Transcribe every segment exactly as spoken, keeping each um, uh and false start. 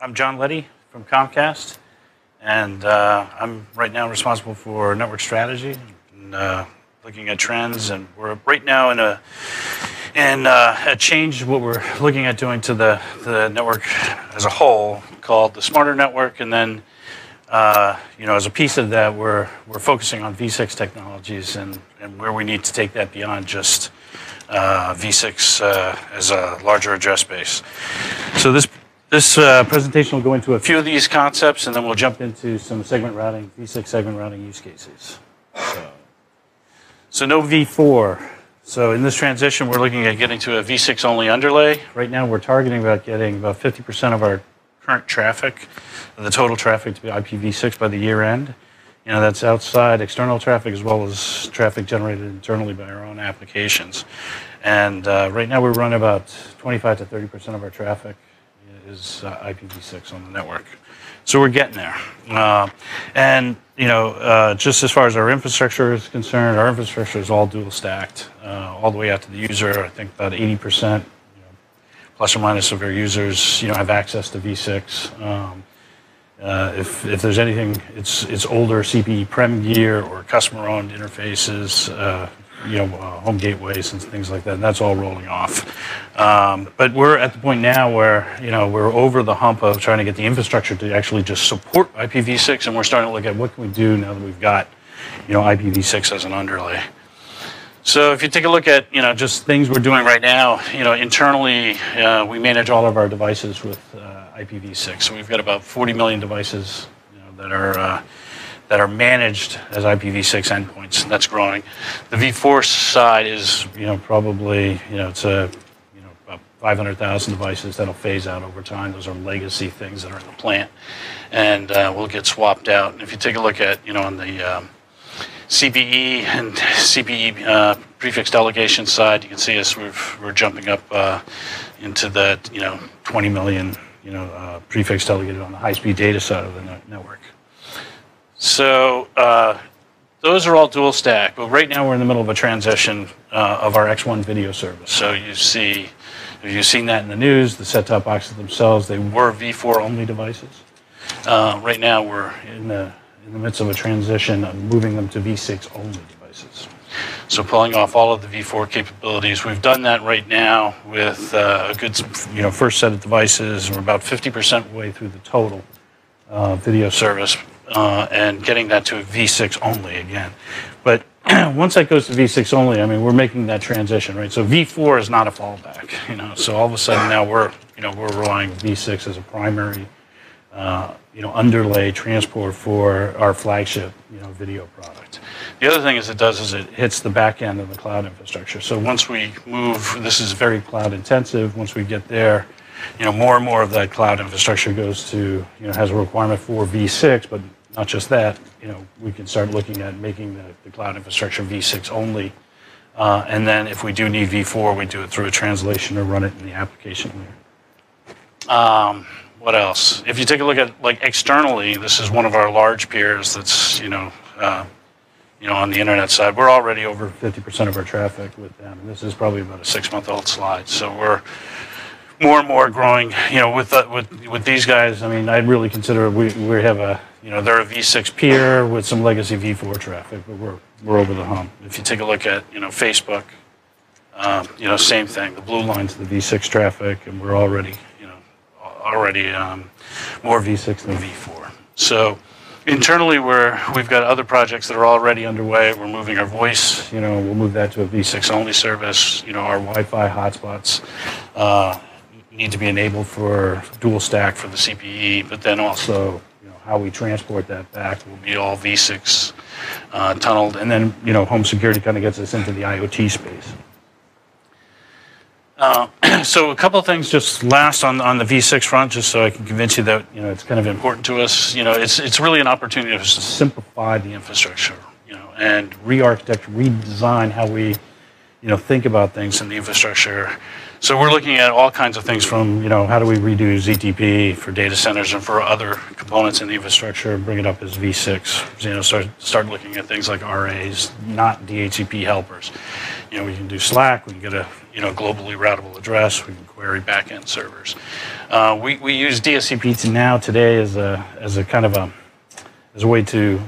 I'm John Leddy from Comcast, and uh, I'm right now responsible for network strategy and uh, looking at trends. And we're right now in a in uh, a change. What we're looking at doing to the the network as a whole, called the Smarter Network, and then uh, you know, as a piece of that, we're we're focusing on V six technologies and and where we need to take that beyond just uh, V six uh, as a larger address space. So this. This uh, presentation will go into a few of these concepts, and then we'll jump into some segment routing, V six segment routing use cases. So, so no V four. So in this transition, we're looking at getting to a V six only underlay. Right now, we're targeting about getting about fifty percent of our current traffic, the total traffic, to be I P v six by the year end. You know, that's outside external traffic as well as traffic generated internally by our own applications. And uh, right now, we run about twenty-five to thirty percent of our traffic is uh, I P v six on the network. So we're getting there. Uh, and, you know, uh, just as far as our infrastructure is concerned, our infrastructure is all dual stacked, uh, all the way out to the user. I think about eighty percent, you know, plus or minus, of our users, you know, have access to V six. Um, uh, if, if there's anything, it's, it's older C P E prem gear or customer-owned interfaces, uh, you know, uh, home gateways and things like that, and that's all rolling off. Um, but we're at the point now where, you know, we're over the hump of trying to get the infrastructure to actually just support I P v six, and we're starting to look at what can we do now that we've got, you know, I P v six as an underlay. So if you take a look at, you know, just things we're doing right now, you know, internally, uh, we manage all of our devices with uh, I P v six. So we've got about forty million devices, you know, that are uh, that are managed as I P v six endpoints, and that's growing. The V four side is, you know, probably, you know, it's a, you know, about five hundred thousand devices that'll phase out over time. Those are legacy things that are in the plant, and uh, will get swapped out. And if you take a look at, you know, on the um, C P E and C P E uh, prefix delegation side, you can see us, we're, we're jumping up uh, into the, you know, twenty million, you know, uh, prefix delegated on the high-speed data side of the ne network. So uh, those are all dual stack, but right now we're in the middle of a transition uh, of our X one video service. So you see, you've seen that in the news, the set-top boxes themselves, they were V four only devices. Uh, right now we're in the, in the midst of a transition of moving them to V six only devices. So pulling off all of the V four capabilities, we've done that right now with uh, a good, you know, first set of devices. We're about fifty percent way through the total uh, video service. Uh, and getting that to V six only again. But once that goes to V six only, I mean, we're making that transition, right? So V four is not a fallback, you know. So all of a sudden now we're, you know, we're relying on V six as a primary, uh, you know, underlay transport for our flagship, you know, video product. The other thing is it does is it hits the back end of the cloud infrastructure. So once we move, this is very cloud intensive. Once we get there, you know, more and more of that cloud infrastructure goes to, you know, has a requirement for V six, but not just that, you know, we can start looking at making the, the cloud infrastructure V six only. Uh, and then if we do need V four, we do it through a translation or run it in the application layer. Um, what else? If you take a look at, like, externally, this is one of our large peers that's, you know, uh, you know, on the internet side. We're already over fifty percent of our traffic with them. And this is probably about a six-month-old slide. So we're more and more growing, you know, with, uh, with, with these guys. I mean, I really consider we, we have a, you know, they're a V six peer with some legacy V four traffic, but we're, we're over the hump. If you take a look at, you know, Facebook, um, you know, same thing. The blue line's the V six traffic, and we're already, you know, already um, more V six than V four. So internally, we're, we've got other projects that are already underway. We're moving our voice, you know, we'll move that to a V six only service. You know, our Wi-Fi hotspots Uh, need to be enabled for dual stack for the C P E, but then also, you know, how we transport that back will be all V six uh, tunneled. And then, you know, home security kind of gets us into the IoT space. Uh, so a couple of things just last on, on the V six front, just so I can convince you that, you know, it's kind of important to us. You know, it's, it's really an opportunity to simplify the infrastructure, you know, and re-architect, redesign how we you know, think about things in the infrastructure. So we're looking at all kinds of things from, you know, how do we redo Z T P for data centers and for other components in the infrastructure, bring it up as V six, you know, start, start looking at things like R As, not D H C P helpers. You know, we can do Slack, we can get a, you know, globally routable address, we can query back-end servers. Uh, we, we use D S C P to now today as a, as a kind of a, as a way to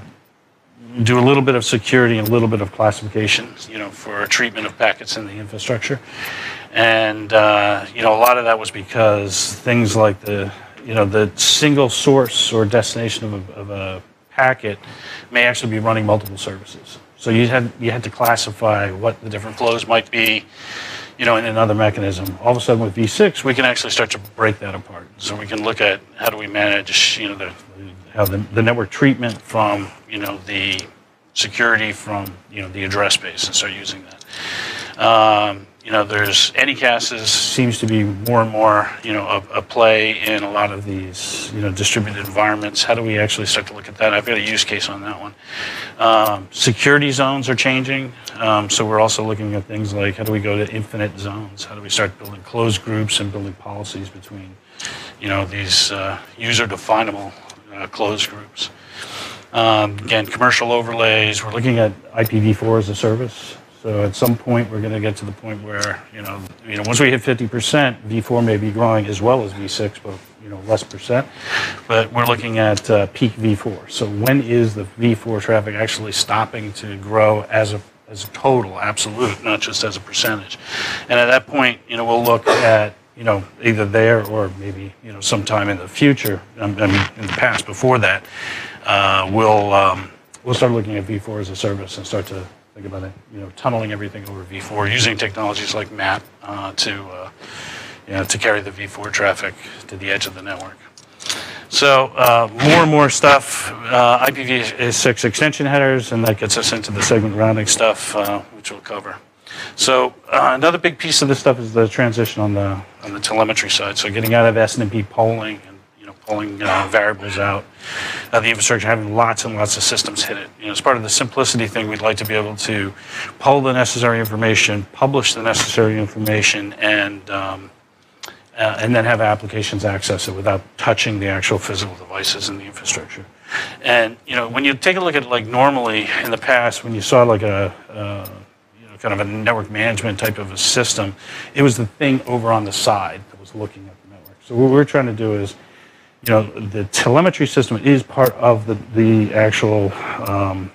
do a little bit of security and a little bit of classification, you know, for treatment of packets in the infrastructure. And, uh, you know, a lot of that was because things like the, you know, the single source or destination of a, of a packet may actually be running multiple services. So you had, you had to classify what the different flows might be, you know, in another mechanism. All of a sudden with V six, we can actually start to break that apart. So we can look at how do we manage, you know, the, how the, the network treatment from, you know, the security from, you know, the address space, and start using that. Um, you know, there's AnyCast seems to be more and more, you know, a, a play in a lot of these, you know, distributed environments. How do we actually start to look at that? I've got a use case on that one. Um, security zones are changing. Um, so we're also looking at things like how do we go to infinite zones? How do we start building closed groups and building policies between, you know, these uh, user-definable uh, closed groups? Um, again, commercial overlays. We're looking at I P v four as a service. So at some point, we're going to get to the point where, you know, you know, once we hit fifty percent, V four may be growing as well as V six, but, you know, less percent. But we're looking at uh, peak V four. So when is the V four traffic actually stopping to grow as a, as a total, absolute, not just as a percentage? And at that point, you know, we'll look at, you know, either there or maybe, you know, sometime in the future, I mean, in the past before that, uh, we'll, um, we'll start looking at V four as a service and start to think about it, you know, tunneling everything over V four, using technologies like MAP uh, to, uh, you know, to carry the V four traffic to the edge of the network. So uh, more and more stuff, uh, I P v six extension headers, and that gets us into the segment routing stuff, uh, which we'll cover. So uh, another big piece of this stuff is the transition on the on the telemetry side. So getting out of S N M P polling and pulling uh, variables out of the infrastructure, having lots and lots of systems hit it. You know, as part of the simplicity thing, we'd like to be able to pull the necessary information, publish the necessary information, and um, uh, and then have applications access it without touching the actual physical devices in the infrastructure. And you know, when you take a look at, like, normally in the past, when you saw like a uh, you know, kind of a network management type of a system, it was the thing over on the side that was looking at the network. So what we're trying to do is, you know, the telemetry system is part of the, the actual, um,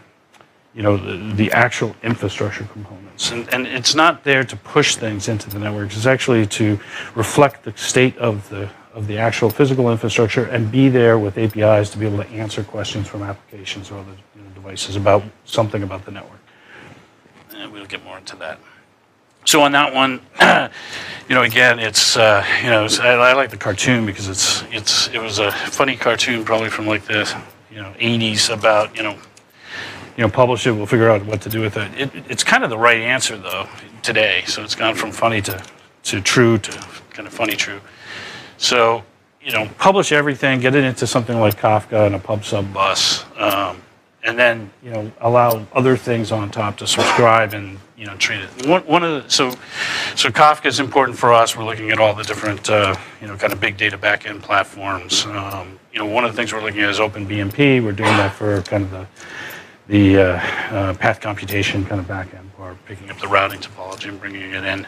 you know, the, the actual infrastructure components. And, and it's not there to push things into the networks. It's actually to reflect the state of the, of the actual physical infrastructure and be there with A P Is to be able to answer questions from applications or other, you know, devices about something about the network. And we'll get more into that. So on that one, you know, again, it's uh, you know, it's, I, I like the cartoon because it's it's it was a funny cartoon, probably from like the, you know, eighties, about, you know, you know, publish it, we'll figure out what to do with it. it. It's kind of the right answer though today, so it's gone from funny to to true to kind of funny true. So, you know, publish everything, get it into something like Kafka and a pub sub bus. Um, And then, you know, allow other things on top to subscribe and, you know, treat it. One, one of the, so, so Kafka is important for us. We're looking at all the different, uh, you know, kind of big data backend platforms. Um, you know, one of the things we're looking at is Open B M P. We're doing that for kind of the the uh, uh, path computation kind of backend part, picking up the routing topology and bringing it in,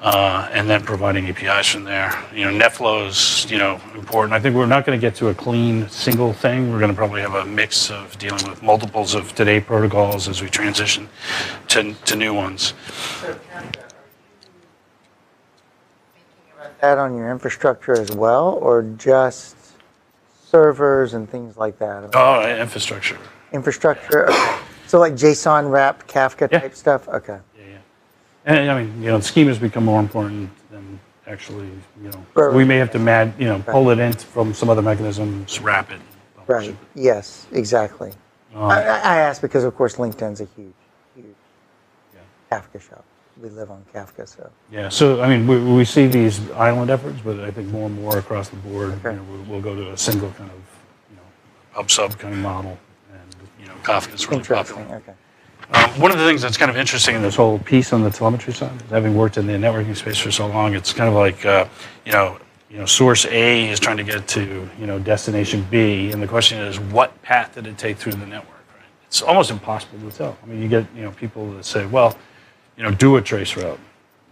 uh, and then providing A P Is from there. You know, Netflow is, you know, important. I think we're not going to get to a clean single thing. We're going to probably have a mix of dealing with multiples of today protocols as we transition to, to new ones. So, Kafka, are you thinking about that on your infrastructure as well, or just servers and things like that? Oh, infrastructure. Infrastructure, okay. So like JSON wrap, Kafka type yeah. stuff, okay. Yeah, yeah. And I mean, you know, schema has become more important than actually, you know, right. We may have to mad, you know, right. pull it in from some other mechanism, just wrap it. Right. It. Yes, exactly. Uh, I, I ask because, of course, LinkedIn's a huge, huge yeah. Kafka shop. We live on Kafka, so. Yeah. So I mean, we we see these island efforts, but I think more and more across the board, okay. you know, we'll, we'll go to a single kind of, you know, pub sub kind of model. Kafka is really popular. Okay. Um, one of the things that's kind of interesting in this whole piece on the telemetry side, having worked in the networking space for so long, it's kind of like, uh, you know, you know, source A is trying to get to, you know, destination B, and the question is, what path did it take through the network? Right? It's almost impossible to tell. I mean, you get, you know, people that say, well, you know, do a trace route,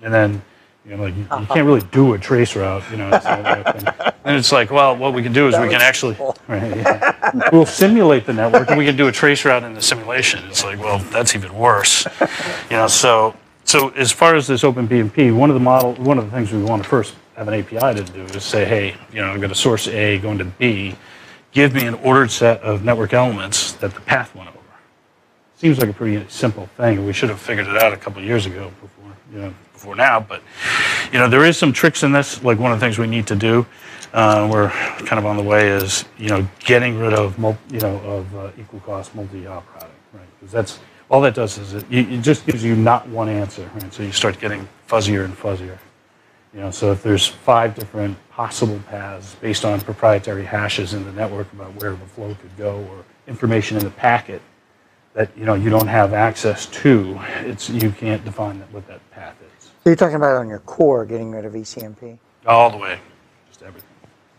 and then, you know, like, you, you can't really do a trace route, you know. It's like, and it's like, well, what we can do is that we can actually, right, yeah. we'll simulate the network, and we can do a trace route in the simulation. It's like, well, that's even worse, you know. So, so as far as this Open B M P, one of the model, one of the things we want to first have an A P I to do is say, hey, you know, I've got a source A going to B. Give me an ordered set of network elements that the path went over. Seems like a pretty simple thing. We should have figured it out a couple of years ago before, you know, before now. But, you know, there is some tricks in this. Like, one of the things we need to do, uh, we're kind of on the way, is, you know, getting rid of, you know, of uh, equal cost multi-hop routing, right? Because that's, all that does is it, it just gives you not one answer, right? So you start getting fuzzier and fuzzier. You know, so if there's five different possible paths based on proprietary hashes in the network about where the flow could go, or information in the packet that, you know, you don't have access to, it's, you can't define that, what that path is. So you're talking about on your core, getting rid of E C M P? All the way, just everything.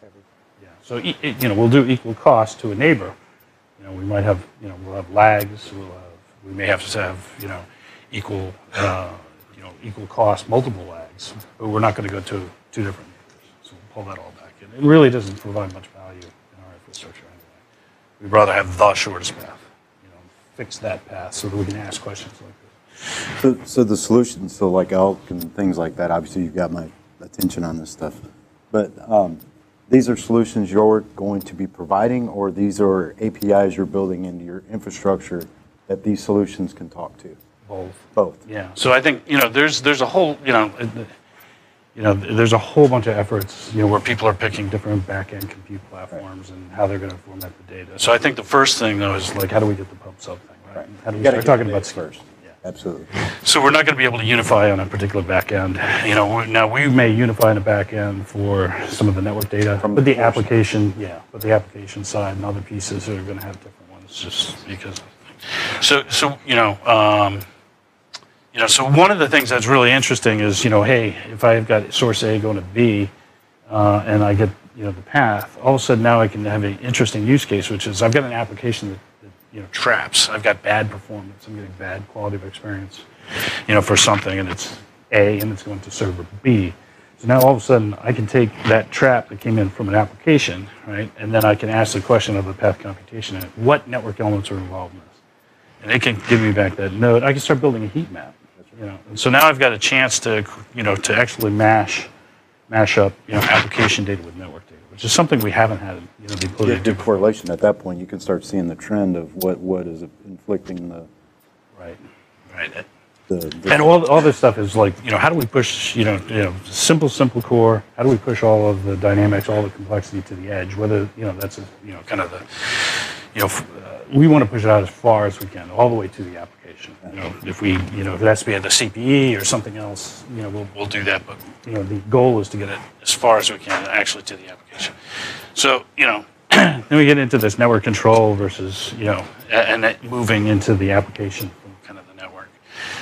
everything. Yeah. So, you know, we'll do equal cost to a neighbor. You know, we might have, you know, we'll have lags. We'll have, we may have to have, you know, equal, uh, you know, equal cost multiple lags. But we're not going to go to two different neighbors. So we'll pull that all back in. It really doesn't provide much value in our infrastructure anyway. We'd rather have the shortest path, you know, fix that path so that we can ask questions like this. So, so the solutions, so like elk and things like that, obviously you've got my attention on this stuff. But um, these are solutions you're going to be providing, or these are A P Is you're building into your infrastructure that these solutions can talk to? Both. Both. Yeah. So I think, you know, there's there's a whole, you know, you know, there's a whole bunch of efforts, you know, where people are picking different back-end compute platforms, right, and how they're going to format the data. So I think the first thing, though, is like, how do we get the pub sub thing, right? Right. How do we start talking about first? Yeah. Absolutely. So we're not going to be able to unify on a particular back-end. You know, now we may unify on a back-end for some of the network data, From but the, the application, side. yeah, but the application side and other pieces are going to have different ones, just because. So, so you know. Um, You know, so one of the things that's really interesting is, you know, hey, if I've got source A going to B, uh, and I get, you know, the path, all of a sudden now I can have an interesting use case, which is I've got an application that, that you know, traps. I've got bad performance. I'm getting bad quality of experience, you know, for something, and it's A, and it's going to server B. So now all of a sudden I can take that trap that came in from an application, right, and then I can ask the question of the path computation and what network elements are involved in this. And it can give me back that node. I can start building a heat map. You know, and so now I've got a chance to, you know, to actually mash, mash up, you know, application data with network data, which is something we haven't had, you know, the ability to do. Correlation at that point, you can start seeing the trend of what what is inflicting the. Right, right. The, the and all all this stuff is like, you know, how do we push, you know, you know, simple simple core? How do we push all of the dynamics, all the complexity to the edge? Whether, you know, that's a, you know, kind of the, you know, uh, we want to push it out as far as we can, all the way to the application. You know, if we, you know, if it has to be at the C P E or something else, you know, we'll we'll do that. But, you know, the goal is to get it as far as we can actually to the application. So, you know, then we get into this network control versus, you know, and that moving into the application from kind of the network.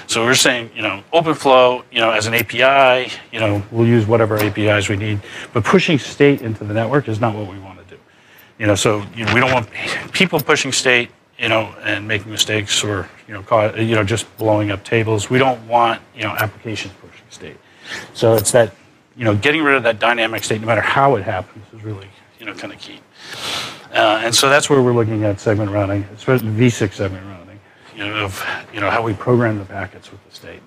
So we're saying, you know, OpenFlow, you know, as an A P I, you know, we'll use whatever A P Is we need, but pushing state into the network is not what we want to do. You know, so, you know, we don't want people pushing state, you know, and making mistakes, or, you know, cause, you know, just blowing up tables. We don't want, you know, applications pushing state. So it's that, you know, getting rid of that dynamic state, no matter how it happens, is really, you know, kind of key. Uh, and so that's where we're looking at segment routing, especially V six segment routing, you know, of, you know, how we program the packets with the state,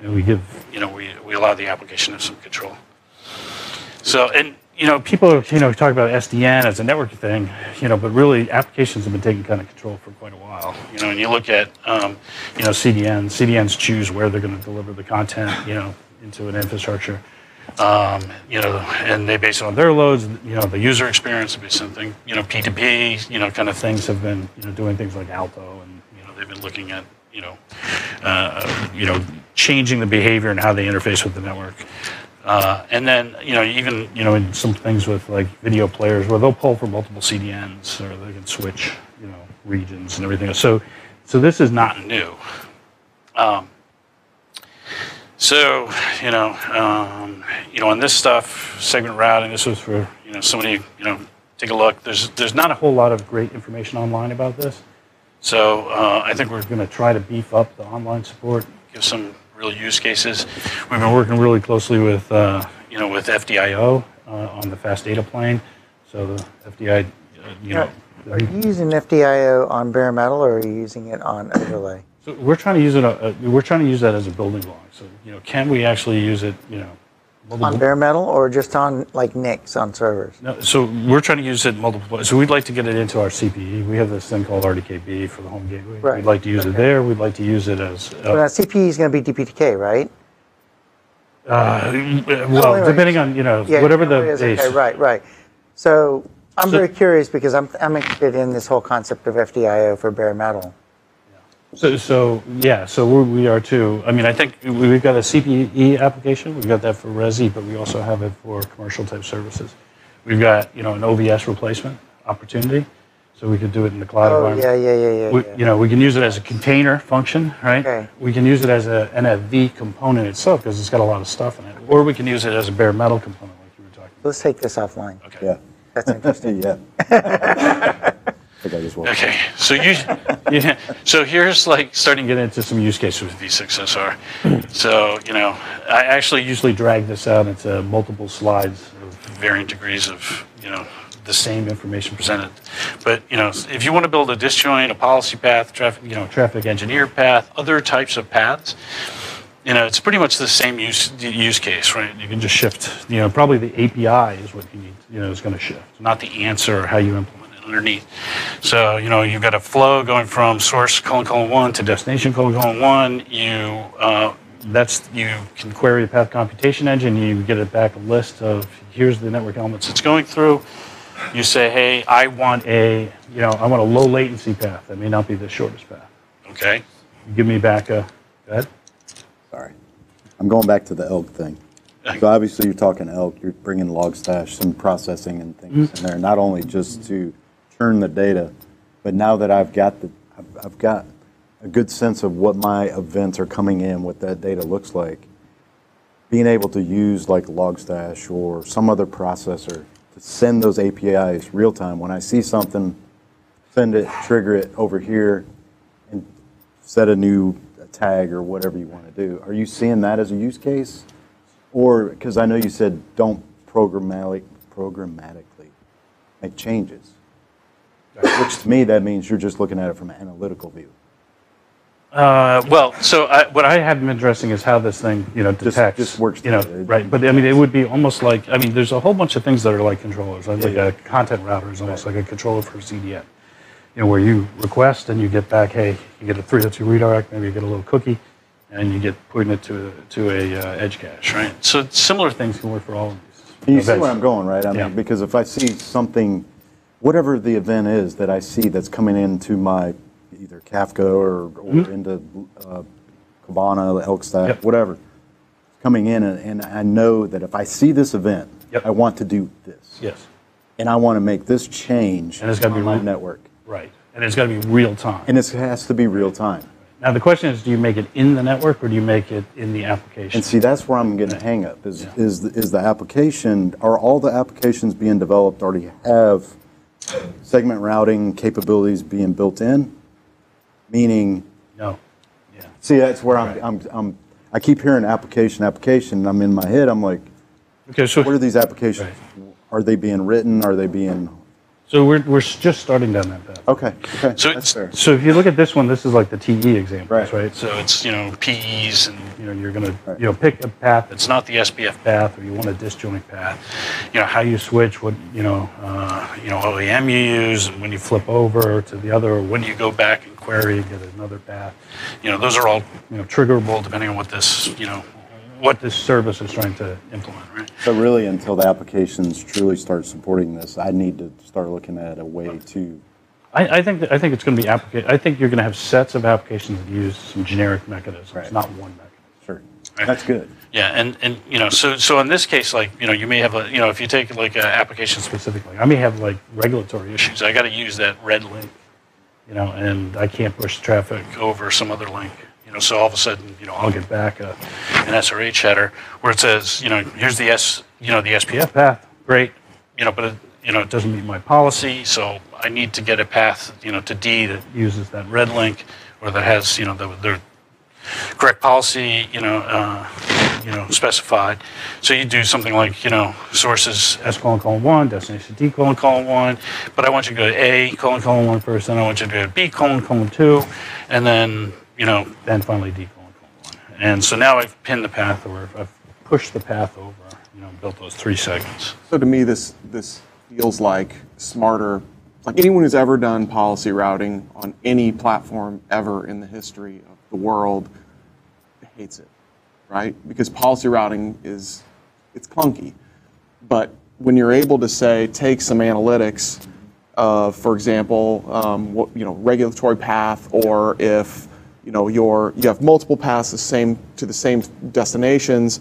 and we give, you know, we we allow the application of some control. So, and, you know, people, you know, talk about S D N as a network thing, you know, but really applications have been taking kind of control for quite a while. You know, and you look at, um, you know, C D Ns. C D Ns choose where they're going to deliver the content, you know, into an infrastructure. Um, you know, and they base it on their loads. You know, the user experience would be something. You know, P two P, you know, kind of things have been, you know, doing things like Alto, and, you know, they've been looking at, you know, uh, you know, changing the behavior and how they interface with the network. Uh, and then, you know, even, you know, in some things with like video players where they'll pull from multiple C D Ns, or they can switch, you know, regions and everything. So So this is not new. Um, so you know, um, you know, on this stuff, segment routing. This was for you know somebody. You know, take a look. There's there's not a whole lot of great information online about this. So uh, I think we're going to try to beef up the online support, give some real use cases. We've been working really closely with uh, you know with F D dot I O uh, on the fast data plane. So the F D I, uh, you yeah. know. Are you using F D dot I O on bare metal, or are you using it on overlay? So we're trying to use it. Uh, we're trying to use that as a building block. So you know, can we actually use it? You know, multiple on bare metal, or just on like N I Cs on servers? No. So we're trying to use it multiple. So we'd like to get it into our C P E. We have this thing called R D K B for the home gateway. Right. We'd like to use okay. it there. We'd like to use it as. Uh, well, C P E is going to be D P T K, right? Uh, well, oh, depending on you know yeah, whatever the is, okay, right, right. So. I'm very curious because I'm, I'm interested in this whole concept of F D dot I O for bare metal. So, so yeah, so we're, we are too. I mean, I think we've got a C P E application. We've got that for Resi, but we also have it for commercial type services. We've got, you know, an O V S replacement opportunity. So we could do it in the cloud oh, environment. Yeah, yeah, yeah, yeah, we, yeah. You know, we can use it as a container function, right? Okay. We can use it as a N F V component itself because it's got a lot of stuff in it. Or we can use it as a bare metal component like you were talking about. Let's take this offline. Okay. Yeah. That's interesting. Yeah. I think I just okay. So you, yeah, so here's like starting to get into some use cases with V six S R. So you know, I actually usually drag this out into multiple slides of varying degrees of you know the same information presented. But you know, if you want to build a disjoint, a policy path, traffic, you know, traffic engineer path, other types of paths. You know, it's pretty much the same use use case, right? You can just shift. You know, probably the A P I is what you need. You know, is going to shift, not the answer or how you implement it underneath. So, you know, you've got a flow going from source colon colon one to destination colon colon one. You uh, that's you can query the path computation engine. You get it back a list of here's the network elements it's going through. You say, hey, I want a you know I want a low latency path that may not be the shortest path. Okay. You give me back a go ahead. Sorry, I'm going back to the elk thing. So obviously you're talking elk, you're bringing Logstash, some processing and things in there, not only just to churn the data, but now that I've got the, I've, I've got a good sense of what my events are coming in, what that data looks like, being able to use like Logstash or some other processor to send those A P Is real time. When I see something, send it, trigger it over here, and set a new tag or whatever you want to do. Are you seeing that as a use case? Or, because I know you said don't programmatic, programmatically make changes, right. Which to me, that means you're just looking at it from an analytical view. Uh, well, so I, what I have been addressing is how this thing, you know, detects. Just, just works you know, it. Right, but I mean, it would be almost like, I mean, there's a whole bunch of things that are like controllers. Like, yeah, like yeah. a content router is almost right. like a controller for a C D N. You know, where you request and you get back, hey, you get a three oh two redirect, maybe you get a little cookie, and you get putting it to a, to a uh, edge cache, right? So similar things can work for all of these. You events. See where I'm going, right? I yeah. mean, because if I see something, whatever the event is that I see that's coming into my either Kafka or, or mm-hmm. into uh, Kibana, Elkstack, yep. whatever, coming in, and, and I know that if I see this event, yep. I want to do this. Yes. And I want to make this change and it's gotta on be my network. Right, and it's got to be real time. And it has to be real time. Now the question is, do you make it in the network or do you make it in the application? And see, that's where I'm going to hang up, is, yeah. is, the, is the application, are all the applications being developed already have segment routing capabilities being built in? Meaning... No, yeah. See, that's where I'm, right. I'm, I'm, I'm, I keep hearing application, application, and I'm in my head, I'm like, okay, so what are these applications? Right. Are they being written? Are they being... So we're, we're just starting down that path. Okay. okay. So, that's fair. So if you look at this one, this is like the T E examples, right? right? So it's, you know, P Es and, you know, you're going right. to, you know, pick a path that's not the S B F path or you want a disjoint path. You know, how you switch, what, you know, uh, you know, O E M you use and when you flip over to the other or when you go back and query and get another path. You know, those are all, you know, triggerable depending on what this, you know, what this service is trying to implement, right? So really, until the applications truly start supporting this, I need to start looking at a way to... I, I think that, I think it's going to be application. I think you're going to have sets of applications that use some generic mechanisms, right. not one mechanism. Sure, right. That's good. Yeah, and and you know, so so in this case, like you know, you may have a you know, if you take like an application specifically, I may have like regulatory issues. I got to use that red link. you know, and I can't push traffic over some other link. You know, so all of a sudden, you know, I'll get back a, an S R H header where it says, you know, here's the S, you know, the S P F path, great, you know, but it, you know, it doesn't meet my policy, so I need to get a path, you know, to D that uses that red link or that has, you know, the, the correct policy, you know, uh, you know, specified. So you do something like, you know, sources S colon colon one, destination D colon colon one, but I want you to go to A colon colon one first, then I want you to go to B colon colon two, and then, you know, then finally D colon colon one. And so now I've pinned the path, or I've pushed the path over, you know, built those three segments. So to me, this this feels like smarter. Like anyone who's ever done policy routing on any platform ever in the history of the world hates it, right? Because policy routing is, it's clunky. But when you're able to say, take some analytics, uh, for example, um, what, you know, regulatory path, or if you know your you have multiple paths the same to the same destinations.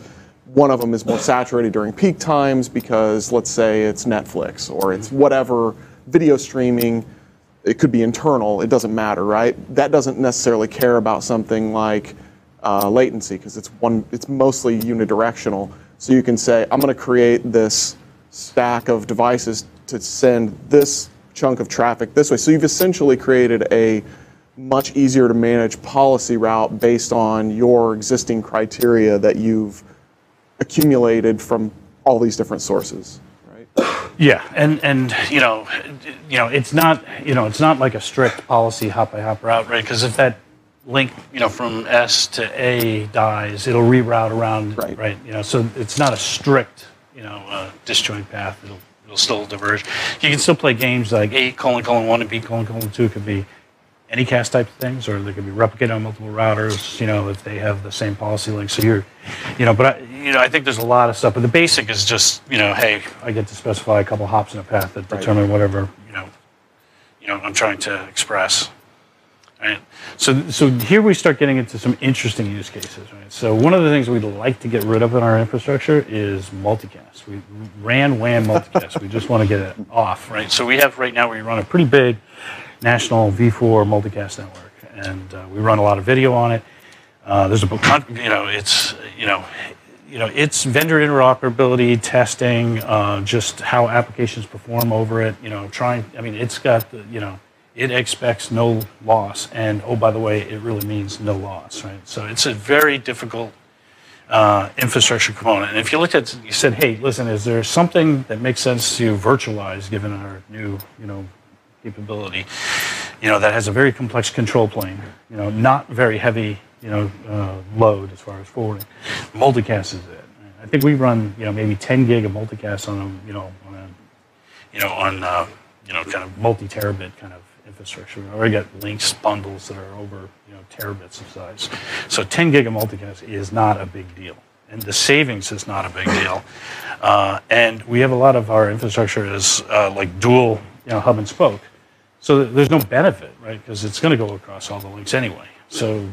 One of them is more saturated during peak times because, let's say, it's Netflix or it's whatever video streaming. It could be internal. It doesn't matter, right? That doesn't necessarily care about something like uh, latency because it's one. It's mostly unidirectional. So you can say, I'm going to create this stack of devices to send this chunk of traffic this way. So you've essentially created a much easier to manage policy route based on your existing criteria that you've accumulated from all these different sources, right? Yeah, and and you know, you know, it's not you know, it's not like a strict policy hop by hop route, right? Because if that link, you know, from S to A dies, it'll reroute around, right? right you know, so it's not a strict, you know, uh, disjoint path. It'll it'll still diverge. You can still play games like A colon colon one and B colon colon two could be AnyCast type of things, or they could be replicated on multiple routers, you know, if they have the same policy link. So you're, you know, but I, you know, I think there's a lot of stuff. But the basic is just, you know, hey, I get to specify a couple hops in a path that determine right. whatever, you know, you know, I'm trying to express. Right. So, so here we start getting into some interesting use cases. Right. So one of the things we'd like to get rid of in our infrastructure is multicast. We ran W A N multicast. We just want to get it off. Right. So we have right now we run a pretty big national V four multicast network, and uh, we run a lot of video on it. Uh, there's a you know it's you know you know it's vendor interoperability testing, uh, just how applications perform over it. You know, trying. I mean, it's got the, you know it expects no loss, and oh by the way, it really means no loss, right? So it's a very difficult uh, infrastructure component. And if you looked at, you said, hey, listen, is there something that makes sense to virtualize given our new you know. capability, you know, that has a very complex control plane, you know, not very heavy, you know, uh, load as far as forwarding. Multicast is it. I think we run, you know, maybe ten gig of multicast on a, you know, on a, you know, on, uh, you know, kind of multi-terabit kind of infrastructure. We already got links, bundles that are over, you know, terabits of size. So ten gig of multicast is not a big deal. And the savings is not a big deal. Uh, and we have a lot of our infrastructure is uh, like dual, you know, hub and spoke. So there's no benefit, right? Because it's going to go across all the links anyway. So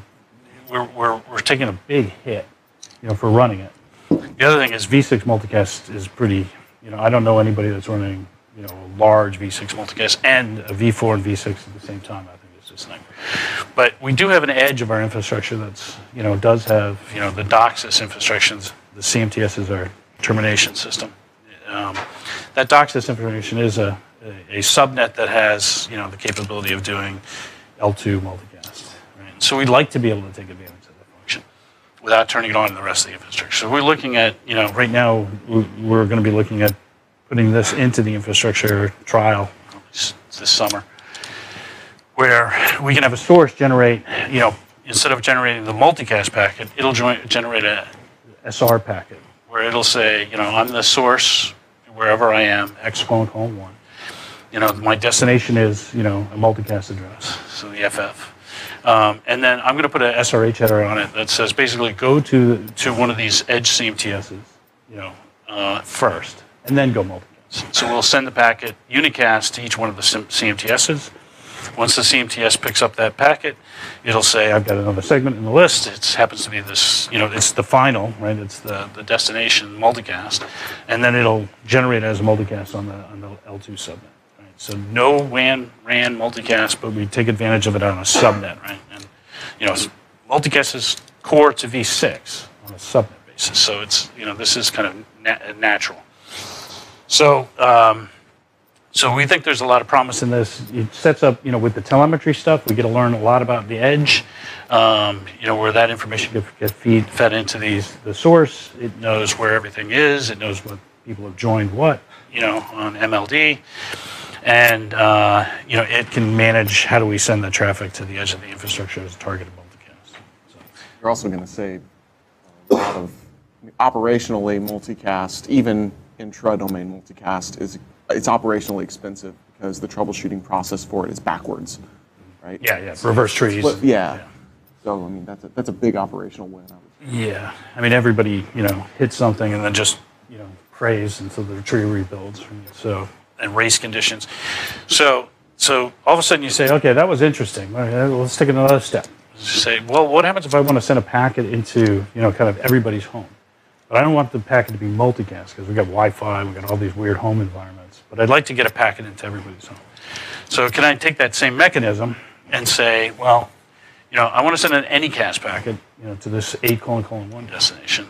we're, we're, we're taking a big hit, you know, for running it. The other thing is V six multicast is pretty, you know, I don't know anybody that's running, you know, a large V six multicast and a V four and V six at the same time. I think it's just a nightmare. But we do have an edge of our infrastructure that's, you know, does have, you know, the DOCSIS infrastructures. The C M T S is our termination system. Um, that DOCSIS information is a a subnet that has, you know, the capability of doing L two multicast. Right? So we'd like to be able to take advantage of that function without turning it on to the rest of the infrastructure. So we're looking at, you know, right now we're going to be looking at putting this into the infrastructure trial this summer, where we can have a source generate, you know, instead of generating the multicast packet, it'll generate a S R packet where it'll say, you know, I'm the source wherever I am, X colon colon one. You know, my destination is, you know, a multicast address, so the F F. Um, and then I'm going to put an S R H header on it that says basically go to to one of these edge C M T Ss, you know, uh, first, and then go multicast. So we'll send the packet unicast to each one of the C M T Ss. Once the C M T S picks up that packet, it'll say I've got another segment in the list. It happens to be this, you know, it's the final, right? It's the, the destination multicast. And then it'll generate it as a multicast on the, on the L two subnet. So no W A N, R A N, multicast, but we take advantage of it on a subnet, right? And you know, multicast is core to V six on a subnet basis. So it's, you know, this is kind of nat natural. So um, so we think there's a lot of promise in this. It sets up, you know, with the telemetry stuff, we get to learn a lot about the edge, um, you know, where that information gets get feed, fed into these, the source. It knows where everything is. It knows what people have joined what, you know, on M L D. And, uh, you know, it can manage how do we send the traffic to the edge of the infrastructure as a targeted multicast. So. You're also going to save a lot of operationally multicast, even intra-domain multicast is it's operationally expensive because the troubleshooting process for it is backwards, right? Yeah, yeah, so reverse trees. Split, yeah. yeah. So, I mean, that's a, that's a big operational win. I yeah. I mean, everybody, you know, hits something and then just, you know, prays until the tree rebuilds. So, and race conditions. So, so all of a sudden you say, okay, that was interesting. All right, let's take another step. Say, well, what happens if I want to send a packet into, you know, kind of everybody's home? But I don't want the packet to be multicast because we've got Wi-Fi, we've got all these weird home environments. But I'd like to get a packet into everybody's home. So can I take that same mechanism and say, well, you know, I want to send an AnyCast packet, you know, to this eight colon colon one destination.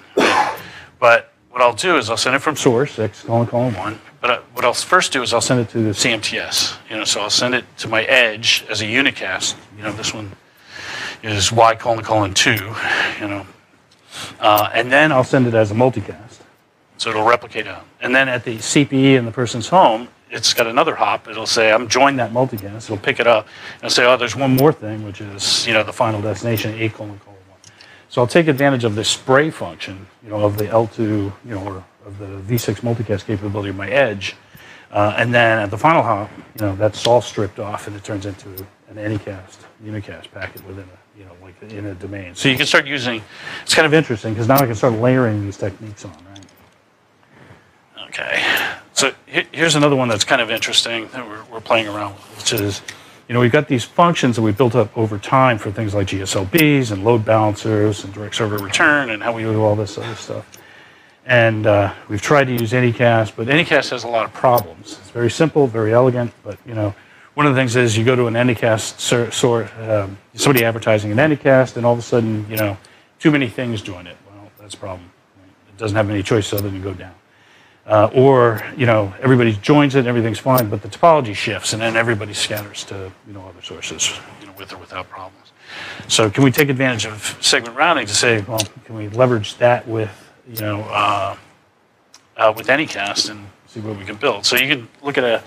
But what I'll do is I'll send it from source, X colon colon one. But I, what I'll first do is I'll send it to the C M T S. You know, so I'll send it to my edge as a unicast. You know, this one is Y colon colon two, you know. Uh, and then I'll send it as a multicast, so it'll replicate out. And then at the C P E in the person's home, it's got another hop. It'll say, I'm joined that multicast. It'll pick it up and say, oh, there's one more thing, which is, you know, the final destination, eight colon colon one. So I'll take advantage of this spray function, you know, of the L two, you know, or of the V six multicast capability of my edge. Uh, and then at the final hop, you know, that's all stripped off, and it turns into an AnyCast, unicast packet within a, you know, like in a domain. So you can start using, it's kind of interesting because now I can start layering these techniques on, right? Okay. So here's another one that's kind of interesting that we're, we're playing around with, which is, you know, we've got these functions that we've built up over time for things like G S L Bs and load balancers and direct server return and how we do all this other stuff. And uh, we've tried to use AnyCast, but AnyCast has a lot of problems. It's very simple, very elegant, but, you know, one of the things is you go to an AnyCast sort, um, somebody advertising an AnyCast, and all of a sudden, you know, too many things join it. Well, that's a problem. It doesn't have any choice other than to go down. Uh, or, you know, everybody joins it and everything's fine, but the topology shifts, and then everybody scatters to, you know, other sources, you know, with or without problems. So can we take advantage of segment routing to say, well, can we leverage that with, you know, uh, uh, with AnyCast and see what we can build? So you can look at a...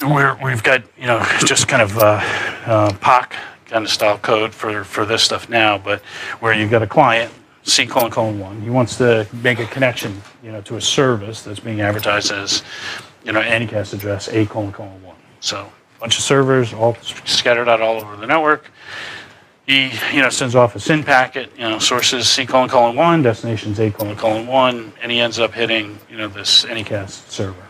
We're, we've got, you know, just kind of uh, uh, P O C kind of style code for, for this stuff now, but where you've got a client, C colon colon one, he wants to make a connection, you know, to a service that's being advertised as, you know, AnyCast address A colon colon one. So a bunch of servers all scattered out all over the network. He, you know, sends off a S Y N packet, you know, sources C colon colon one, destinations A colon colon one, and he ends up hitting, you know, this AnyCast server.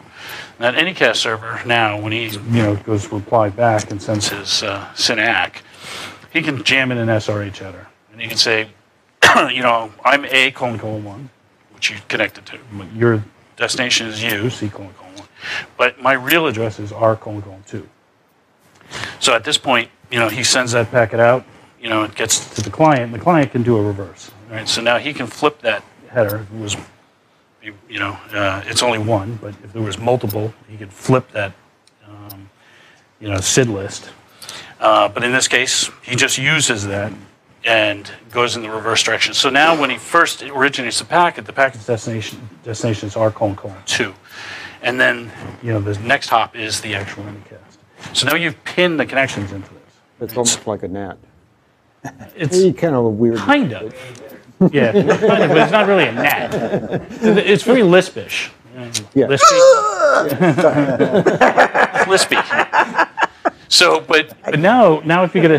That AnyCast server now, when he, you know, goes to reply back and sends his uh, S Y N A C, he can jam in an S R H header, and he can say, you know, I'm A colon colon one, which you connected to. Your destination is you, C colon colon one, but my real address is R colon colon two. So at this point, you know, he sends that packet out. You know, it gets to the client, and the client can do a reverse. Right. So now he can flip that header. It was, you know, uh, it's only one, but if there was multiple, he could flip that, um, you know, S I D list. Uh, but in this case, he just uses that and goes in the reverse direction. So now when he first originates the packet, the packet's destination, destination is R colon colon two. And then, you know, the next hop is the actual AnyCast. So now you've pinned the connections into this. It's, it's almost like a N A T. It's kind of a weird... Kind of. Yeah, but it's not really a N A T. It's very lispish. Yeah. Lispy. Lispy. So, but, but now, now if you get a,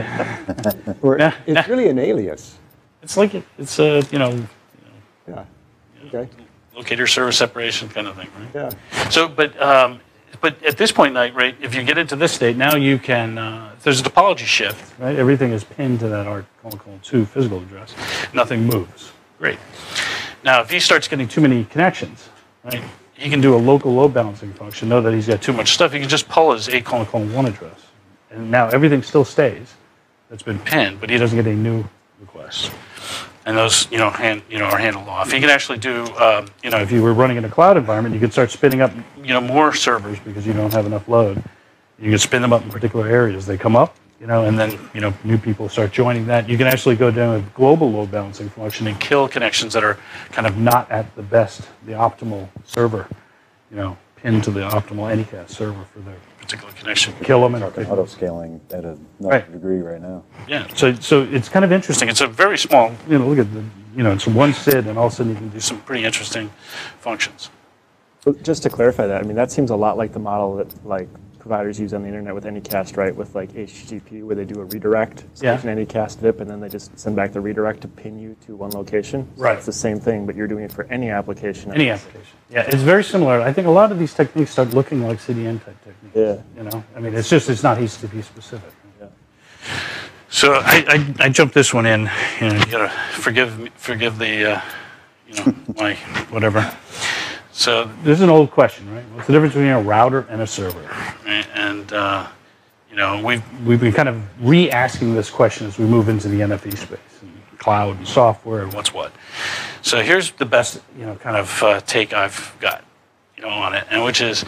now, it's now, really an alias. It's like it, it's a you know, you know yeah, okay, locator server separation kind of thing, right? Yeah. So, but um, but at this point, like, right, if you get into this state, now you can. Uh, There's a topology shift, right? Everything is pinned to that R colon colon two physical address. Nothing moves. Great. Now, if he starts getting too many connections, right, you can do a local load balancing function, know that he's got too much stuff. You can just pull his eight colon colon one address. And now everything still stays that's been pinned, but he doesn't get any new requests. And those, you know, hand, you know, are handled off. You can actually do, um, you know, if you were running in a cloud environment, you could start spinning up, you know, more servers because you don't have enough load. You can spin them up in particular areas. They come up, you know, and then, you know, new people start joining that. You can actually go down a global load balancing function and kill connections that are kind of not at the best, the optimal server, you know, pinned to the optimal AnyCast server for their particular connection. Kill them and auto scaling at a right. degree right now. Yeah, so so it's kind of interesting. It's a very small, you know, look at the, you know, it's one S I D, and all of a sudden you can do some pretty interesting functions. So just to clarify that, I mean, that seems a lot like the model that like providers use on the internet with AnyCast, right? With like H T T P, where they do a redirect, so yeah. an AnyCast V I P, and then they just send back the redirect to pin you to one location. So right. It's the same thing, but you're doing it for any application. Any application. Yeah, it's very similar. I think a lot of these techniques start looking like C D N type techniques. Yeah. You know, I mean, it's just, it's not H T T P specific. Yeah. So I, I, I jumped this one in. You know, you gotta forgive me, forgive the, uh, you know, my whatever. So this is an old question, right? What's the difference between a router and a server? Right? And uh, you know, we've we've been kind of re-asking this question as we move into the N F V space, and cloud and software and what's what. So here's the best, you know, kind of uh, take I've got, you know, on it, and which is,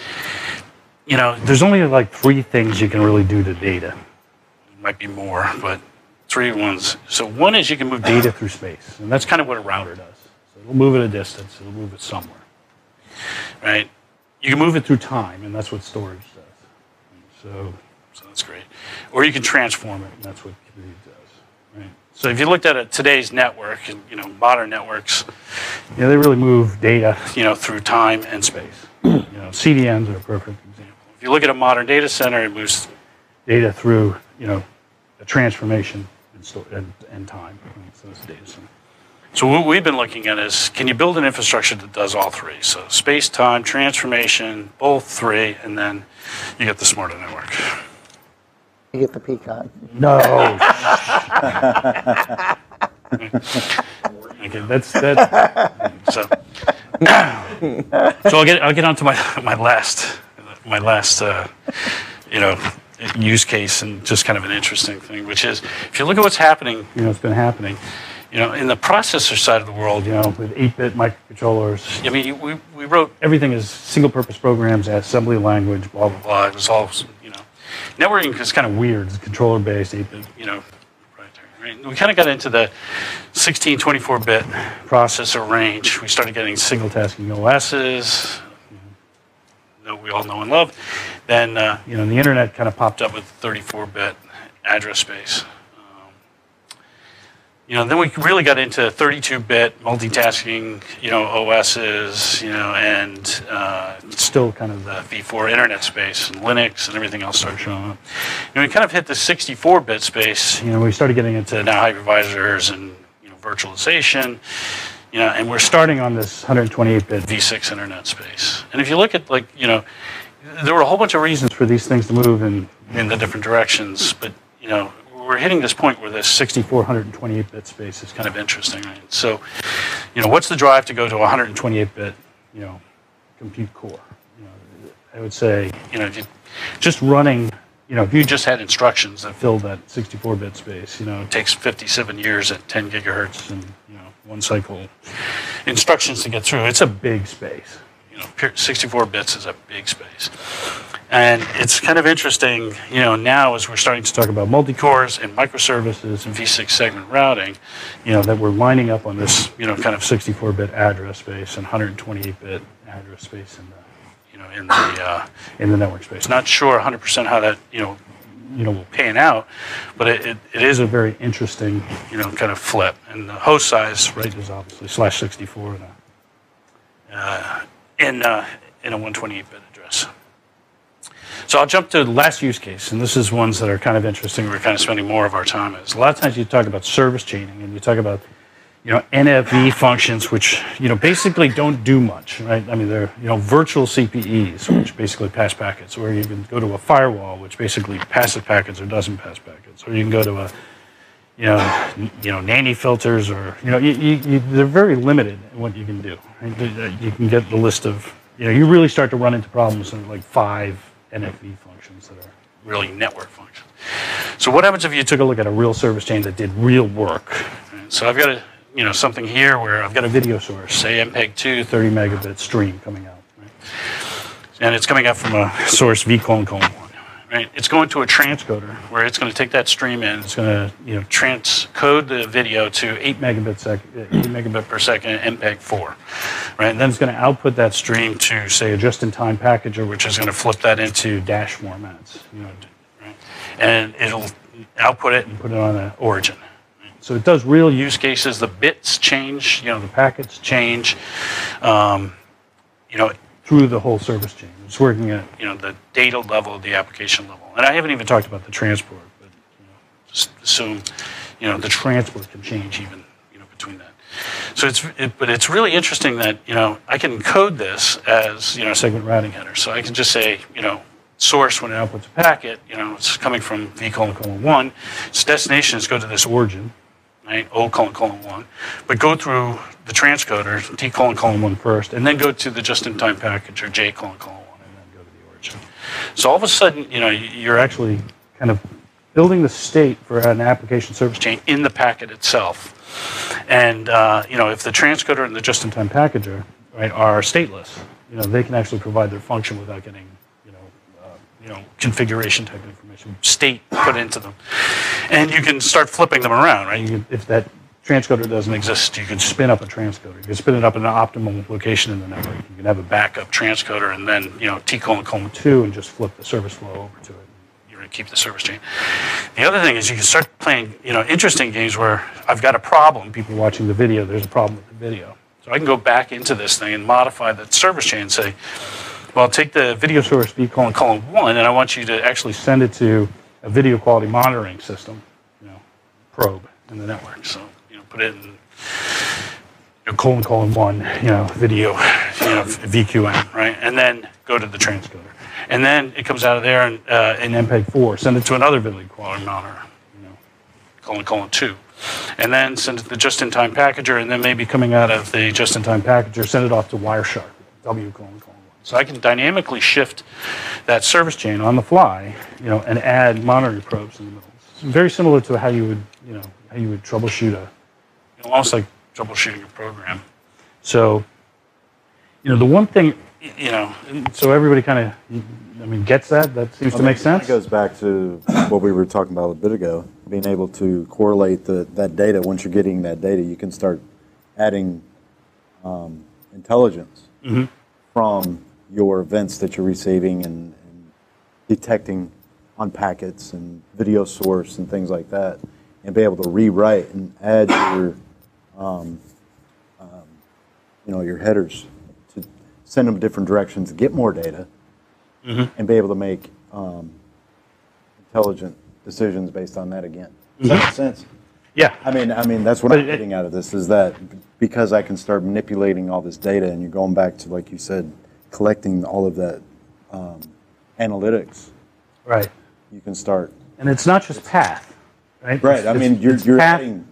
you know, there's only like three things you can really do to data. There might be more, but three ones. So one is you can move data through space, and that's kind of what a router does. So it'll move it a distance, it'll move it somewhere. Right, you can move it through time, and that's what storage does. So, so that's great. Or you can transform it, and that's what compute does. Right. So if you looked at a, today's network, and you know modern networks, you know, they really move data, you know, through time and space. You know, C D Ns are a perfect example. If you look at a modern data center, it moves data through, you know, a transformation and store and, and time. Right? So that's a data center. So what we've been looking at is, can you build an infrastructure that does all three? So space, time, transformation, both three, and then you get the smarter network. You get the peacock. No. Okay, that's that. So, so I'll get I'll get on to my my last my last uh, you know. use case, and just kind of an interesting thing, which is if you look at what's happening, you know, it's been happening. You know, in the processor side of the world, you know, with eight-bit microcontrollers. I mean, we, we wrote everything as single-purpose programs, assembly language, blah, blah, blah. It was all, you know. Networking is kind of weird. It's controller-based, eight-bit, you know. Right? And we kind of got into the sixteen, twenty-four-bit processor range. We started getting single-tasking O S's, you know, that we all know and love. Then, uh, you know, the internet kind of popped up with thirty-four-bit address space. You know, then we really got into thirty-two-bit multitasking, you know, O S's, you know, and uh, still kind of the v four internet space and Linux and everything else started showing up. And we kind of hit the sixty-four-bit space. You know, we started getting into now hypervisors and, you know, virtualization, you know, and we're starting on this one twenty-eight-bit v six internet space. And if you look at, like, you know, there were a whole bunch of reasons for these things to move in, in the different directions, but, you know, we're hitting this point where this sixty-four, one twenty-eight-bit space is kind of interesting, right? So, you know, what's the drive to go to one twenty-eight-bit, you know, compute core? You know, I would say, you know, if you just running, you know, if you just had instructions that filled that sixty-four-bit space, you know, it takes fifty-seven years at ten gigahertz and, you know, one cycle instructions to get through. It's a big space. You know, sixty-four bits is a big space. And it's kind of interesting, you know, now as we're starting to talk about multi-cores and microservices and v six segment routing, you know, that we're lining up on this, you know, kind of sixty-four-bit address space and one twenty-eight-bit address space in the, you know, in the uh, in the network space. Not sure one hundred percent how that, you know, you know, will pan out, but it, it, it is a very interesting, you know, kind of flip. And the host size, right, is obviously slash sixty-four in a uh, in uh, in a one twenty-eight-bit address. So I'll jump to the last use case, and this is ones that are kind of interesting. We're kind of spending more of our time is a lot of times you talk about service chaining, and you talk about, you know, N F V functions, which, you know, basically don't do much, right? I mean, they're, you know, virtual C P Es, which basically pass packets, or you can go to a firewall, which basically passes packets or doesn't pass packets, or you can go to a, you know, you know, nanny filters, or, you know, you, you, you, they're very limited in what you can do. Right? You can get the list of, you know, you really start to run into problems in like five N F V functions that are really network functions. So what happens if you took a look at a real service chain that did real work? So I've got a, you know, something here where I've got a video source, say M P E G two, thirty megabit stream coming out. Right? And it's coming out from a source V colon colon one. Right? It's going to a transcoder where it's going to take that stream in. It's going to, you know, transcode the video to eight megabit sec, eight megabit per second M P E G four, right? And then it's going to output that stream to, say, a just-in-time packager, which is going to flip that into dash formats, you know, right? And it'll output it and put it on an origin. Right? So it does real use cases. The bits change, you know, the packets change, um, you know, through the whole service chain. It's working at, you know, the data level, the application level. And I haven't even talked about the transport, but, you know, just assume, you know, the transport can change even, you know, between that. So it's, it, but it's really interesting that, you know, I can code this as, you know, segment routing header. So I can just say, you know, source when it outputs a packet, you know, it's coming from V colon colon one. Its destination is go to this origin, right, O colon colon one, but go through the transcoder, T colon colon one first, and then go to the just-in-time package, or J colon colon one. So all of a sudden, you know, you're actually kind of building the state for an application service chain in the packet itself. And, uh, you know, if the transcoder and the just-in-time packager, right, are stateless, you know, they can actually provide their function without getting, you know, uh, you know, configuration type information, state put into them. And you can start flipping them around, right? You can, if that transcoder doesn't exist, you can spin up a transcoder. You can spin it up in an optimal location in the network. You can have a backup transcoder and then, you know, T colon colon two and just flip the service flow over to it. You're going to keep the service chain. The other thing is you can start playing, you know, interesting games where I've got a problem. People watching the video, there's a problem with the video. So I can go back into this thing and modify the service chain and say, well, take the video source V colon colon one and I want you to actually send it to a video quality monitoring system, you know, probe in the network. So put it in, you know, colon colon one, you know, video, you know, V Q M, right? And then go to the transcoder, and then it comes out of there and uh, in M P E G four, send it to another video quality monitor, you know, colon colon two, and then send it to the just-in-time packager, and then maybe coming out of the just-in-time packager, send it off to Wireshark, W colon colon one. So I can dynamically shift that service chain on the fly, you know, and add monitoring probes in the middle. It's very similar to how you would, you know, how you would troubleshoot a, almost like troubleshooting a program. So, you know, the one thing, you know, so everybody kind of, I mean, gets that. That seems well, to make sense. It goes back to what we were talking about a bit ago, being able to correlate the, that data. Once you're getting that data, you can start adding um, intelligence mm-hmm. from your events that you're receiving and, and detecting on packets and video source and things like that, and be able to rewrite and add your Um, um, you know, your headers to send them different directions, get more data, mm-hmm. and be able to make um, intelligent decisions based on that again. Does that make sense? Yeah. I mean, I mean, that's what but I'm it, getting out of this is that because I can start manipulating all this data, and you're going back to, like you said, collecting all of that um, analytics. Right. You can start. And it's not just path, right? Right. It's, I mean, you're you're adding.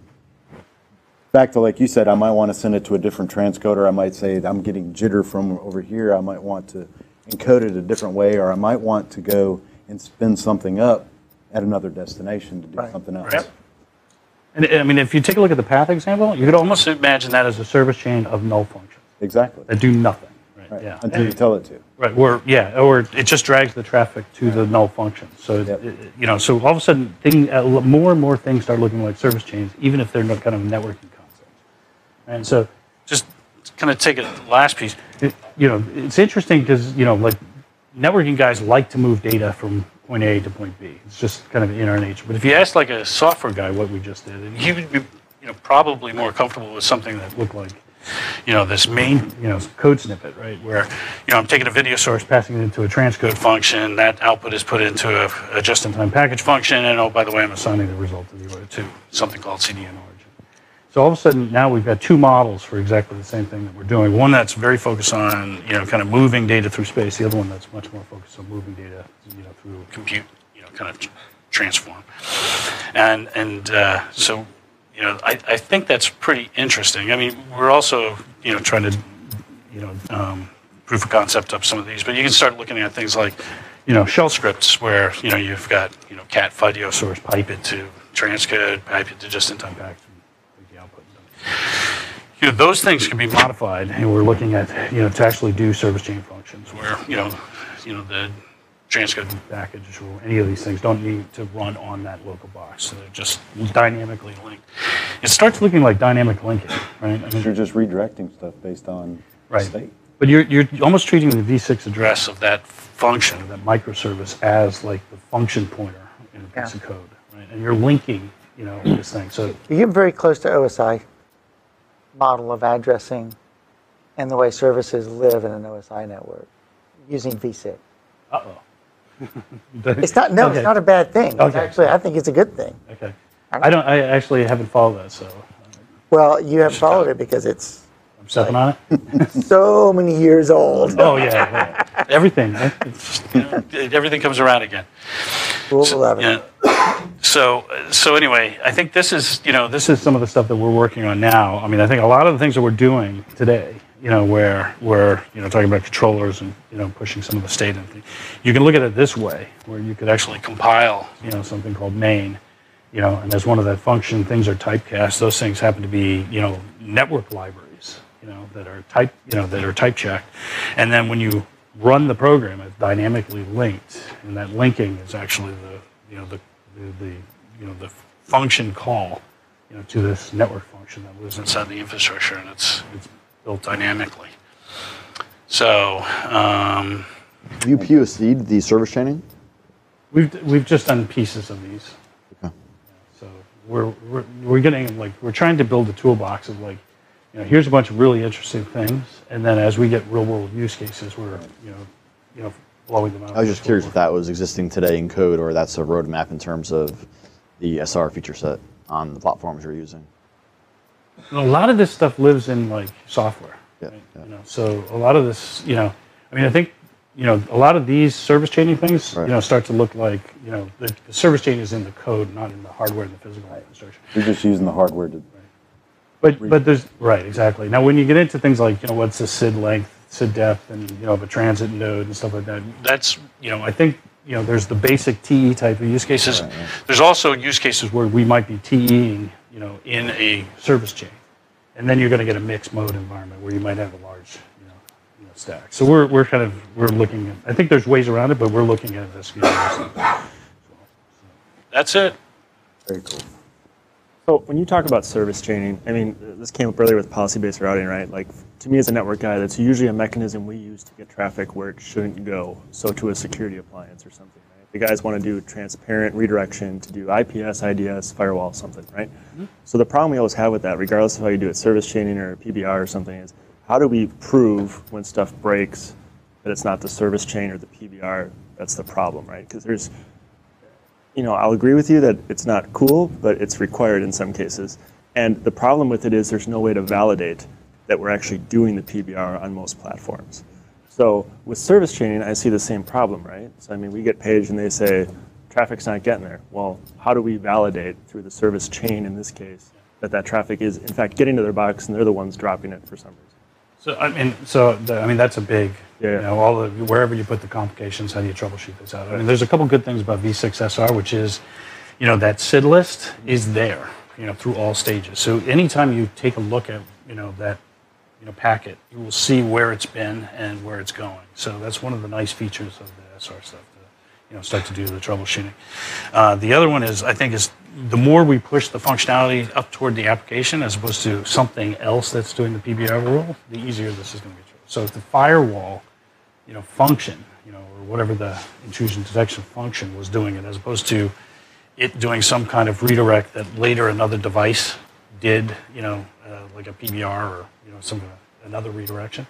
Back to, like you said, I might want to send it to a different transcoder. I might say I'm getting jitter from over here. I might want to encode it a different way, or I might want to go and spin something up at another destination to do right. something else. Right. And I mean, if you take a look at the path example, you could almost imagine that as a service chain of null functions. Exactly. That do nothing. Right. Right. Yeah. Until and, you tell it to. Right. Or yeah, or it just drags the traffic to right. the null function. So yep. it, you know, so all of a sudden, thing, uh, more and more things start looking like service chains, even if they're no kind of networking. And so just kind of take it to the last piece. It, you know, it's interesting because, you know, like networking guys like to move data from point A to point B. It's just kind of in our nature. But if you ask like a software guy what we just did, he would be, you know, probably more comfortable with something that looked like, you know, this main, you know, code snippet, right? Where, you know, I'm taking a video source, passing it into a transcode function, that output is put into a, a just-in-time package function, and oh, by the way, I'm assigning the result to the order to something called C D N. So all of a sudden now we've got two models for exactly the same thing that we're doing. One that's very focused on, you know, kind of moving data through space. The other one that's much more focused on moving data, you know, through compute, you know, kind of transform. And and uh, so, you know, I, I think that's pretty interesting. I mean, we're also, you know, trying to, you know, um, proof of concept up some of these, but you can start looking at things like, you know, shell scripts where, you know, you've got, you know, cat FIDO source, pipe it to transcode, pipe it to just-in-time packets, the output. You know, those things can be modified, and we're looking at, you know, to actually do service chain functions where, you know, you know, the transcode package or any of these things don't need to run on that local box. So they're just dynamically linked. It starts looking like dynamic linking, right? I mean, you're just redirecting stuff based on right. state. But you're, you're almost treating the v six address of that function, that microservice, as like the function pointer in a piece yeah. of code, right? And you're linking, you know, this thing. So you get very close to O S I model of addressing and the way services live in an O S I network using v six. Uh-oh. It's not, no, okay. It's not a bad thing. It's okay. Actually, I think it's a good thing. Okay. I don't. I actually haven't followed that, so. Well, you have followed it because it's. I'm stepping like, on it? So many years old. Oh, yeah. yeah. Everything. It's, you know, everything comes around again. Rule eleven. So, yeah. so, so anyway, I think this is, you know, this is some of the stuff that we're working on now. I mean, I think a lot of the things that we're doing today, you know, where we're, you know, talking about controllers and, you know, pushing some of the state and things. You can look at it this way, where you could actually compile, you know, something called main, you know, and as one of that function, things are typecast. Those things happen to be, you know, network libraries, you know, that are type, you know, that are type checked. And then when you run the program, it's dynamically linked, and that linking is actually the, you know, the, the, the you know, the function call, you know, to this network function that lives inside the infrastructure, and it's, it's built dynamically. So, um, have you P O C'd the service chaining? We've we've just done pieces of these. Okay. So we're, we're we're getting like we're trying to build a toolbox of like, you know, here's a bunch of really interesting things, and then as we get real world use cases, we're you know you know blowing them out. I was just curious if that was existing today in code, or that's a roadmap in terms of the S R feature set on the platforms you're using. And a lot of this stuff lives in like software, yeah, right? yeah. You know, so a lot of this, you know, I mean, I think, you know, a lot of these service chaining things, right. you know, start to look like, you know, the, the service chain is in the code, not in the hardware and the physical infrastructure. You're just using the hardware to. Right. But read. but there's right exactly now when you get into things like, you know, what's the S I D length, S I D depth, and you know the transit node and stuff like that. That's you know I think. You know, there's the basic T E type of use cases. Right, right. There's also use cases where we might be TEing, you know, in a service chain, and then you're going to get a mixed mode environment where you might have a large, you know, you know stack. So we're we're kind of we're looking at. I think there's ways around it, but we're looking at this. You know, so, so. That's it. Very cool. So when you talk about service chaining, I mean, this came up earlier with policy-based routing, right? Like, to me as a network guy, that's usually a mechanism we use to get traffic where it shouldn't go, so to a security appliance or something, right? The guys want to do transparent redirection to do I P S, I D S, firewall, something, right? Mm-hmm. So the problem we always have with that, regardless of how you do it, service chaining or P B R or something, is how do we prove when stuff breaks that it's not the service chain or the P B R that's the problem, right? Because there's You know, I'll agree with you that it's not cool, but it's required in some cases. And the problem with it is there's no way to validate that we're actually doing the P B R on most platforms. So with service chaining, I see the same problem, right? So I mean, we get paged and they say, traffic's not getting there. Well, how do we validate through the service chain in this case that that traffic is, in fact, getting to their box and they're the ones dropping it for some reason? So I mean, so the, I mean that's a big, yeah. you know, all the wherever you put the complications, how do you troubleshoot this out? I mean, there's a couple good things about v six S R, which is, you know, that S I D list is there, you know, through all stages. So anytime you take a look at, you know, that, you know, packet, you will see where it's been and where it's going. So that's one of the nice features of the S R stuff. To, you know, start to do the troubleshooting. Uh, the other one is, I think, is the more we push the functionality up toward the application as opposed to something else that's doing the P B R rule, the easier this is going to get. So if the firewall, you know, function, you know, or whatever the intrusion detection function was doing it, as opposed to it doing some kind of redirect that later another device did, you know, uh, like a P B R or, you know, some another redirection,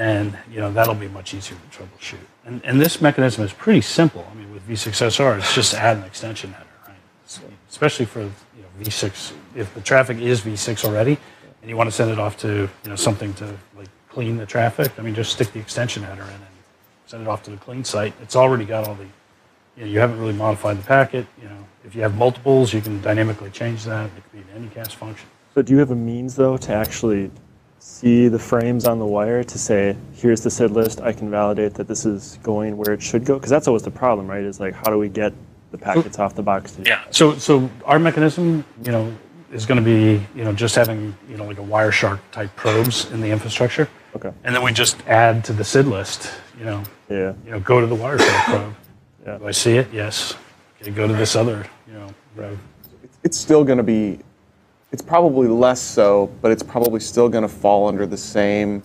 then, you know, that'll be much easier to troubleshoot. And, and this mechanism is pretty simple. I mean, with v six S R, it's just add an extension header, right? So, especially for, you know, v six, if the traffic is v six already, and you want to send it off to, you know, something to, like, clean the traffic, I mean, just stick the extension header in and send it off to the clean site. It's already got all the, you know, you haven't really modified the packet, you know. If you have multiples, you can dynamically change that. It could be an AnyCast function. So do you have a means, though, to actually see the frames on the wire to say, here's the S I D list, I can validate that this is going where it should go? Because that's always the problem, right? Is like, how do we get the packets so, off the box? To yeah. So, so our mechanism, you know, is going to be, you know, just having, you know, like a Wireshark type probes in the infrastructure. Okay. And then we just add to the S I D list, you know. Yeah. You know, go to the Wireshark probe. Yeah. Do I see it? Yes. Okay, go to this other, you know, probe. It's still going to be, it's probably less so, but it's probably still going to fall under the same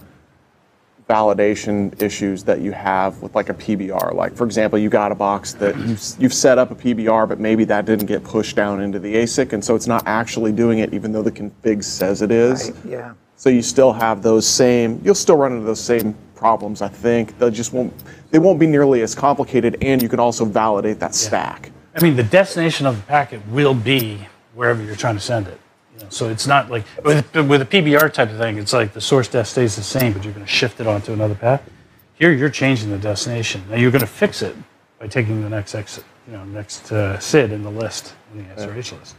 validation issues that you have with like a P B R. Like, for example, you got a box that you've, you've set up a P B R, but maybe that didn't get pushed down into the A S I C, and so it's not actually doing it, even though the config says it is. Right, yeah. So you still have those same, you'll still run into those same problems, I think. They just won't, they won't be nearly as complicated, and you can also validate that yeah. stack. I mean, the destination of the packet will be wherever you're trying to send it. You know, so it's not like, with, with a P B R type of thing, it's like the source def stays the same, but you're going to shift it onto another path. Here, you're changing the destination. Now, you're going to fix it by taking the next exit, you know, next uh, S I D in the list, in the S R H list.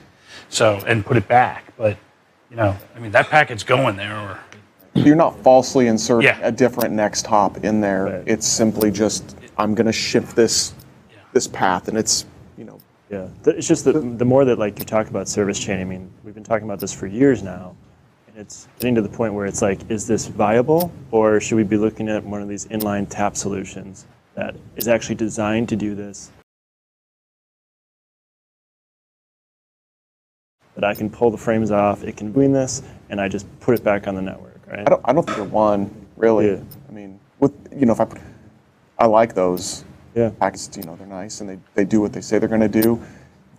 So, and put it back. But, you know, I mean, that packet's going there. Or you're not falsely inserting yeah. a different next hop in there. Right. It's simply just, I'm going to shift this, yeah. this path, and it's, you know. Yeah, it's just that the more that like you talk about service chain, I mean, we've been talking about this for years now, and it's getting to the point where it's like, is this viable, or should we be looking at one of these inline tap solutions that is actually designed to do this? That I can pull the frames off, it can do this, and I just put it back on the network, right? I don't, I don't think they're one, really. Yeah. I mean, with, you know, if I, put, I like those. Yeah, packets, you know, they're nice, and they, they do what they say they're going to do.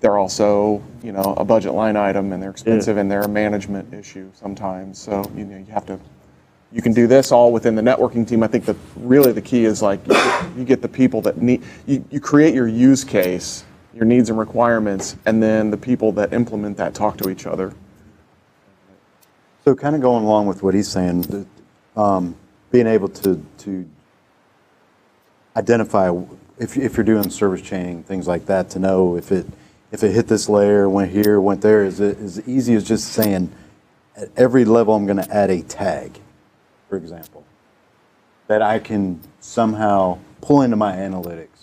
They're also, you know, a budget line item, and they're expensive, yeah. and they're a management issue sometimes. So, you know, you have to, you can do this all within the networking team. I think that really the key is, like, you get, you get the people that need, you, you create your use case, your needs and requirements, and then the people that implement that talk to each other. So kind of going along with what he's saying, the, um, being able to, to identify, If, if you're doing service chaining, things like that, to know if it if it hit this layer, went here, went there, is it as easy as just saying at every level I'm going to add a tag, for example, that I can somehow pull into my analytics,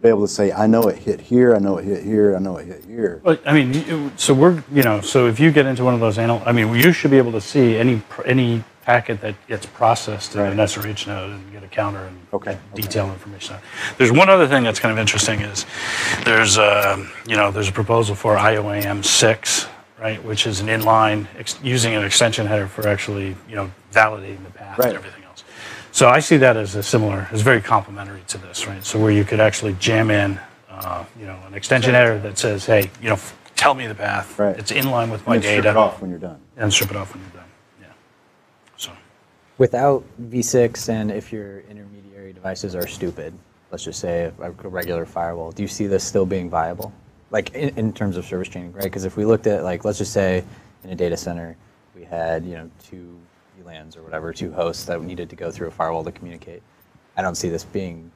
be able to say I know it hit here, I know it hit here, I know it hit here. Well, I mean, so we're you know, so if you get into one of those anal, I mean, you should be able to see any any packet that gets processed right. in an S R H node and get a counter and okay. detailed okay. information out. There's one other thing that's kind of interesting is there's a, you know, there's a proposal for I O A M six, right, which is an inline ex using an extension header for actually, you know, validating the path right. and everything else. So I see that as a similar, as very complementary to this, right? So where you could actually jam in, uh, you know, an extension header that says, hey, you know, tell me the path. Right. It's in line with my and data. And strip it off when you're done. And strip it off when you're done. Without V six, and if your intermediary devices are stupid, let's just say a regular firewall, do you see this still being viable? Like in, in terms of service chaining, right? Because if we looked at, like, let's just say in a data center, we had, you know, two V LANs or whatever, two hosts that needed to go through a firewall to communicate. I don't see this being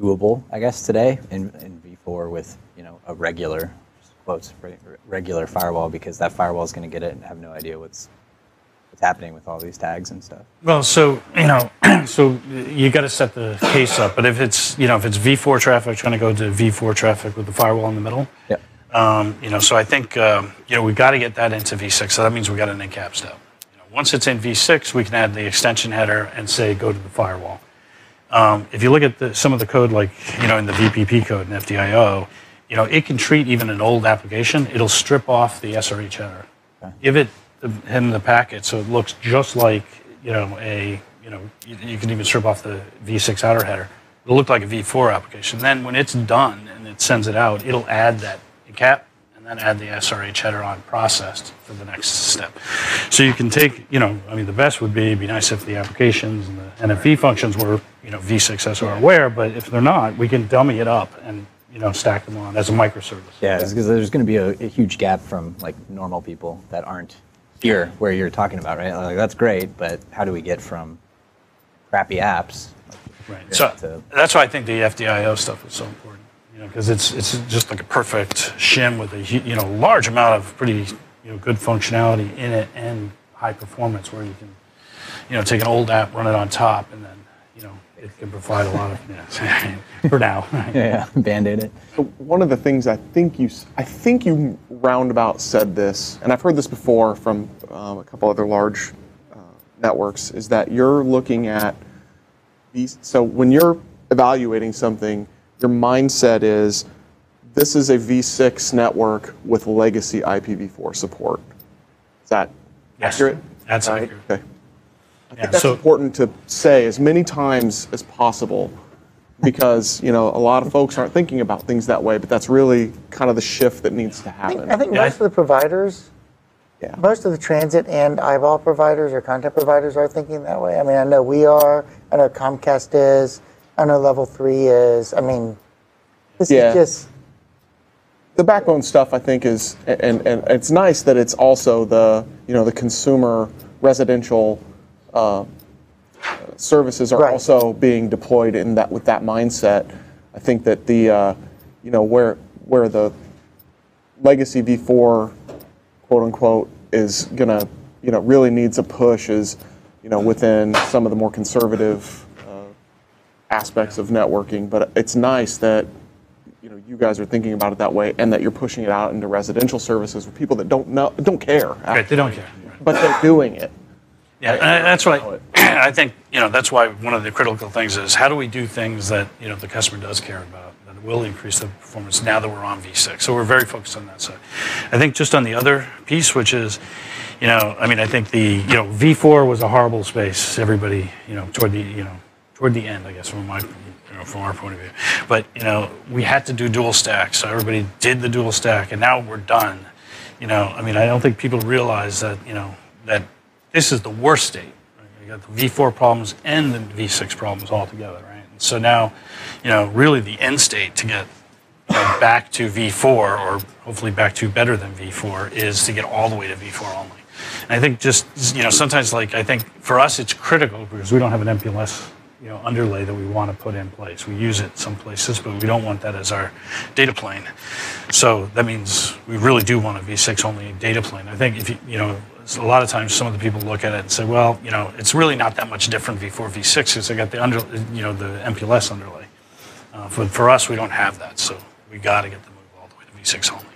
doable, I guess, today in, in V four with, you know, a regular, just quotes, regular firewall, because that firewall is going to get it and have no idea what's what's happening with all these tags and stuff. Well, so, you know, so you got to set the case up. But if it's, you know, if it's V four traffic trying to go to V four traffic with the firewall in the middle, yeah. um, you know, so I think, um, you know, we've got to get that into V six. So that means we've got an in cap step. You know, once it's in V six, we can add the extension header and say go to the firewall. Um, if you look at the, some of the code, like, you know, in the V P P code and F D dot I O, you know, it can treat even an old application. It'll strip off the S R H header. Okay. Give it in the packet, so it looks just like, you know, a, you know, you, you can even strip off the V six outer header. It'll look like a V four application. Then when it's done and it sends it out, it'll add that cap and then add the S R H header on processed for the next step. So you can take, you know, I mean, the best would be, it'd be nice if the applications and the N F V functions were, you know, V six S R aware, but if they're not, we can dummy it up and, you know, stack them on as a microservice. Yeah, because there's going to be a, a huge gap from, like, normal people that aren't here, where you're talking about, right? Like, that's great, but how do we get from crappy apps? Right. So to that's why I think the F D I O stuff is so important, you know, because it's it's just like a perfect shim with a, you know, large amount of pretty, you know, good functionality in it and high performance where you can, you know, take an old app, run it on top, and then, you know, it can provide a lot of, you know, for now. Right? Yeah, yeah. Band-aid it. So one of the things I think you, I think you roundabout said this, and I've heard this before from um, a couple other large uh, networks, is that you're looking at these, so when you're evaluating something, your mindset is, this is a V six network with legacy I P v four support. Is that yes, accurate? That's right? Accurate. Okay. I yeah, think that's so important to say as many times as possible, because you know a lot of folks aren't thinking about things that way, but that's really kind of the shift that needs to happen. I think, I think yeah. most of the providers, yeah. most of the transit and eyeball providers or content providers are thinking that way. I mean, I know we are, I know Comcast is, I know Level three is, I mean, this yeah. is just... The backbone stuff, I think, is, and, and it's nice that it's also the, you know, the consumer residential Uh, services are right. also being deployed in that with that mindset. I think that the uh, you know where where the legacy v four quote unquote is gonna you know really needs a push is you know within some of the more conservative uh, aspects of networking. But it's nice that you know you guys are thinking about it that way and that you're pushing it out into residential services with people that don't know don't care. Right, they don't care, but they're doing it. Yeah, and that's right. I think you know that's why one of the critical things is how do we do things that you know the customer does care about that will increase the performance now that we're on V six. So we're very focused on that side. I think just on the other piece, which is, you know, I mean, I think the you know V four was a horrible space. Everybody, you know, toward the you know toward the end, I guess, from my you know from our point of view. But you know, we had to do dual stack, so everybody did the dual stack, and now we're done. You know, I mean, I don't think people realize that you know that. This is the worst state. Right? You got the V four problems and the V six problems all together, right? And so now, you know, really the end state to get you know, back to V four, or hopefully back to better than V four, is to get all the way to V four only. And I think just, you know, sometimes like, I think for us it's critical because we don't have an M P L S, you know, underlay that we want to put in place. We use it some places, but we don't want that as our data plane. So that means we really do want a V six only data plane. I think if you, you know, a lot of times some of the people look at it and say, well, you know, it's really not that much different V four, V six, because they got the under, you know, the M P L S underlay. Uh, for, for us, we don't have that, so we got to get the move all the way to V six only.